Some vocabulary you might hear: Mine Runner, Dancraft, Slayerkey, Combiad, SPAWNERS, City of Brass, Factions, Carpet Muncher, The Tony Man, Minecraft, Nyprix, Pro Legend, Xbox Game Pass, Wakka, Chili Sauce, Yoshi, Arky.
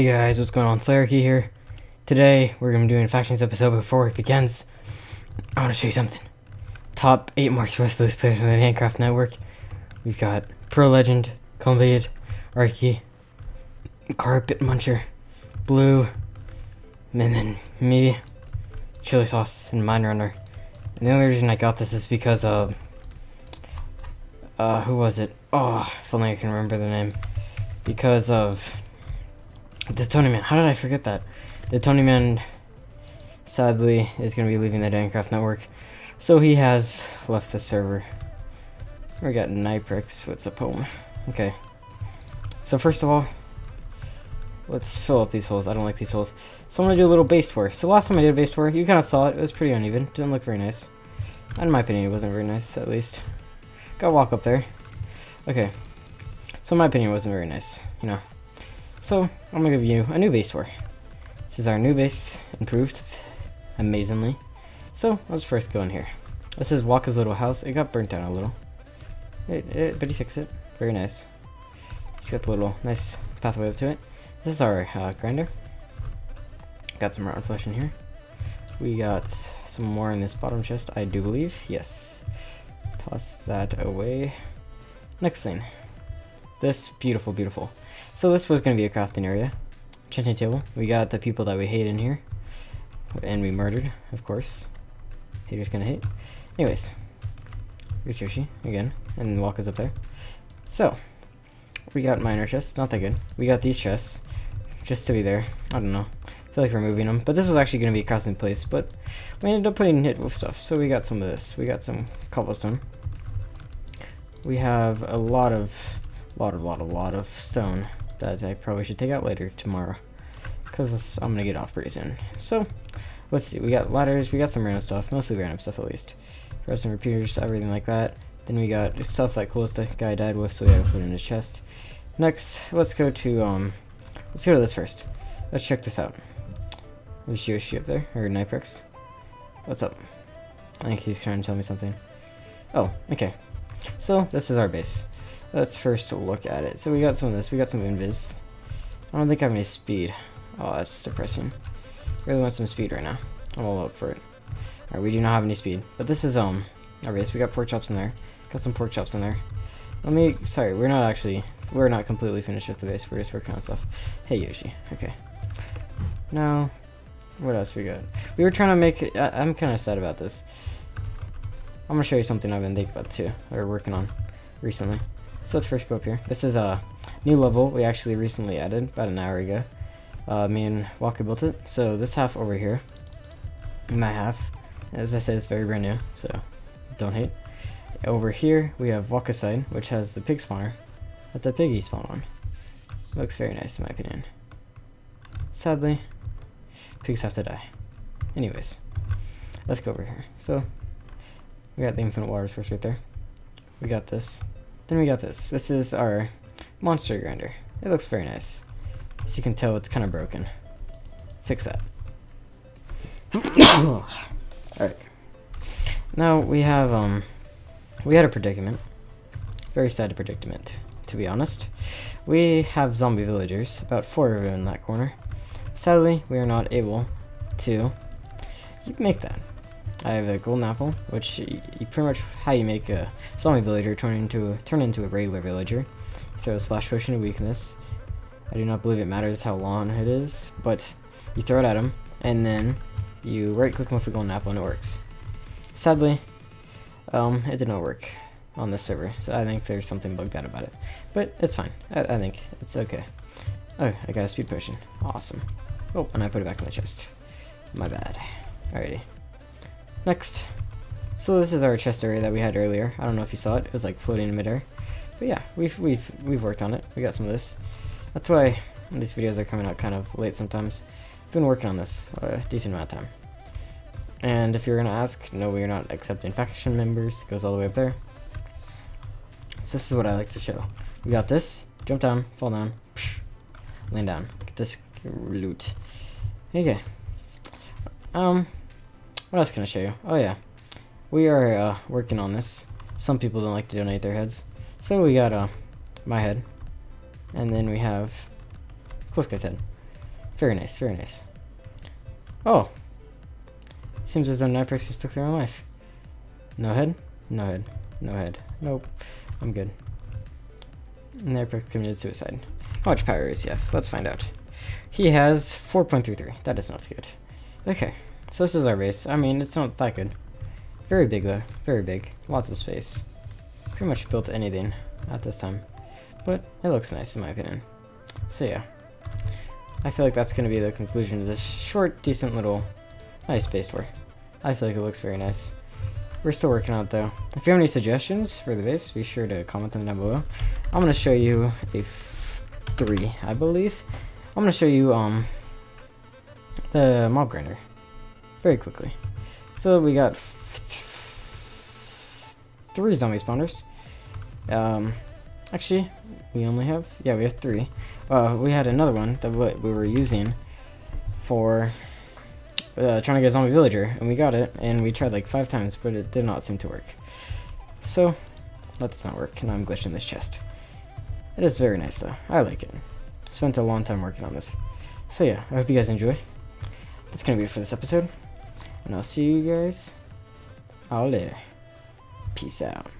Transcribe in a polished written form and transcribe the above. Hey guys, what's going on? Slayerkey here. Today we're gonna be doing a factions episode. Before it begins, I want to show you something. Top 8 marks worth of those players from the Minecraft network. We've got Pro Legend, Combiad, Arky, Carpet Muncher, Blue, and then me, Chili Sauce, and Mine Runner. And the only reason I got this is because of who was it? Oh, if only I can remember the name. Because of The Tony Man. How did I forget that? The Tony Man, sadly, is going to be leaving the Dancraft network, so he has left the server. We got Nyprix. What's up, home? Okay. So first of all, let's fill up these holes. I don't like these holes, so I'm going to do a little base tour. So last time I did a base tour, you kind of saw it. It was pretty uneven. Didn't look very nice. In my opinion, it wasn't very nice, at least. Got Wakka up there. Okay. So in my opinion, it wasn't very nice, you know. So, I'm gonna give you a new base tour. This is our new base, improved amazingly. So, let's first go in here. This is Wakka's little house. It got burnt down a little. But he fixed it. Very nice. He's got the little nice pathway up to it. This is our grinder. Got some rotten flesh in here. We got some more in this bottom chest, I do believe. Yes. Toss that away. Next thing. This, beautiful, beautiful. So this was going to be a crafting area. Enchanting table. We got the people that we hate in here. And we murdered, of course. Haters gonna hate. Anyways. Here's Yoshi, again. And Wakka's up there. So. We got minor chests. Not that good. We got these chests. Just to be there. I don't know. I feel like removing them. But this was actually going to be a crafting place. But we ended up putting it with stuff. So we got some of this. We got some cobblestone. We have a lot of stone that I probably should take out later tomorrow, because I'm gonna get off pretty soon. So let's see, we got ladders, we got some random stuff, mostly random stuff at least, redstone repeaters, everything like that. Then we got stuff that coolest guy died with, so we have to put in his chest. Next, let's go to this first. Let's check this out. There's Yoshi up there, or Nyprix. What's up? I think he's trying to tell me something. Oh, okay. So this is our base. Let's first look at it. So we got some of this. We got some invis. I don't think I have any speed. Oh, that's depressing. Really want some speed right now. I'm all up for it. Alright, we do not have any speed. But this is our base. We got pork chops in there. Got some pork chops in there. Sorry, we're not completely finished with the base. We're just working on stuff. Hey, Yoshi. Okay. Now, what else we got? We were trying to make it. I'm kind of sad about this. I'm going to show you something I've been thinking about too. Or working on recently. So let's first go up here. This is a new level we actually recently added about an hour ago. Me and Wakka built it. So this half over here, and that half, as I said, it's very brand new, so don't hate. Over here we have Wakka's side, which has the pig spawner that the piggy spawn on. Looks very nice in my opinion. Sadly, pigs have to die. Anyways, let's go over here. So we got the infinite water source right there. We got this. Then we got this. This is our monster grinder. It looks very nice. As you can tell, it's kind of broken. Fix that. Alright. Now we have, we had a predicament. Very sad predicament, to be honest. We have zombie villagers, about 4 of them in that corner. Sadly, we are not able to make that. I have a golden apple, which you pretty much how you make a zombie villager turn into a regular villager. You throw a splash potion of weakness. I do not believe it matters how long it is, but you throw it at him, and then you right-click him with a golden apple, and it works. Sadly, it did not work on this server, so I think there's something bugged out about it. But it's fine. I think it's okay. Oh, I got a speed potion. Awesome. Oh, and I put it back in my chest. My bad. Alrighty. Next, so this is our chest area that we had earlier. I don't know if you saw it. It was like floating in midair. But yeah, we've worked on it. We got some of this. That's why these videos are coming out kind of late sometimes. I've been working on this a decent amount of time. And if you're gonna ask, no, we are not accepting faction members. It goes all the way up there. So this is what I like to show. We got this. Jump down, fall down, land down. Get this loot. Okay. What else can I show you? Oh yeah, we are working on this. Some people don't like to donate their heads, so we got my head, and then we have Cool Guy's head. Very nice, very nice. Oh. Seems as though Nyprix is still clear on life. No head? No head. No head. Nope. I'm good. Nyprix committed suicide. How much power is he have? Let's find out. He has 4.33. That is not good. Okay. So this is our base. I mean, it's not that good. Very big though. Very big. Lots of space. Pretty much built anything at this time. But it looks nice in my opinion. So yeah. I feel like that's going to be the conclusion of this short, decent little nice base tour. I feel like it looks very nice. We're still working on it though. If you have any suggestions for the base, be sure to comment them down below. I'm going to show you a three, I believe. I'm going to show you the mob grinder very quickly. So we got three zombie spawners. Actually, we only have, yeah, we have three. We had another one that we were using for trying to get a zombie villager, and we got it, and we tried like 5 times, but it did not seem to work. So, that's not work, and I'm glitching this chest. It is very nice, though. I like it. Spent a long time working on this. So yeah, I hope you guys enjoy. That's gonna be it for this episode, and I'll see you guys all later. Peace out.